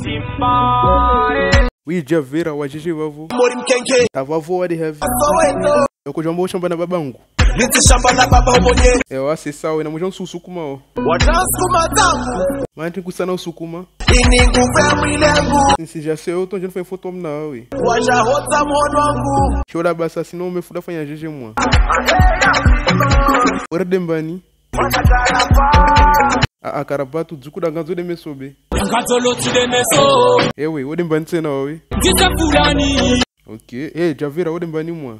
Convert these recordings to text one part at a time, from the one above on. Simba. We Javera wajijiwavu. A vavô ali heavy. Eu cojambo chamba na babangu. Eu acessar o namujão susukuma o. Mas tem que usar não susukuma. Se já sei eu tô já não foi foto homem não aí. Chora basta senão me fuda foi a gente moa. Ora dembani. A carapato zuku da ganzo de mesobe. É o dembani se não aí. Ok, é Javera o dembani moa.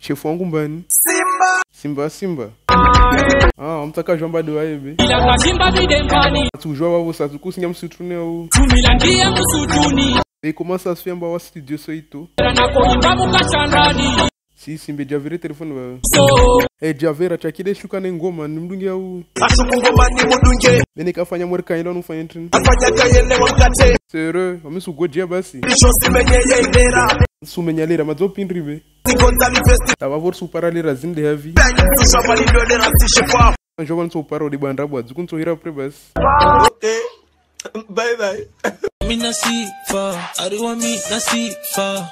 Chefe angu dembani. Simba. Ah, vamos tacar João Badu aí, bem. Tu joga você, tu cozinha um sutrune ou? E como essas filmes vão assistir de soito? Sim, Simba Javera telefone vai. É Javera, já que deixou cair em goma, não me dunga o. Bem, que a fanha morre caindo não foi entrando. Sério, vamos sugar diabasi. Sumenyalera, mas eu pinribe. Tava por superalera zin de heavy. Jovem sou paro de bandra boa, zucun sou hira prebas. Bye. Mina sifa, ariwa mi na sifa.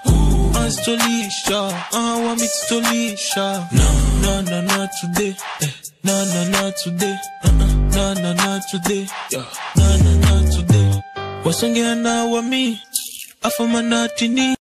Anstolisha, awa mi stolisha. No, not today. No, not today. No, not today. No, not today. Wasonge na wa mi, afama na tini.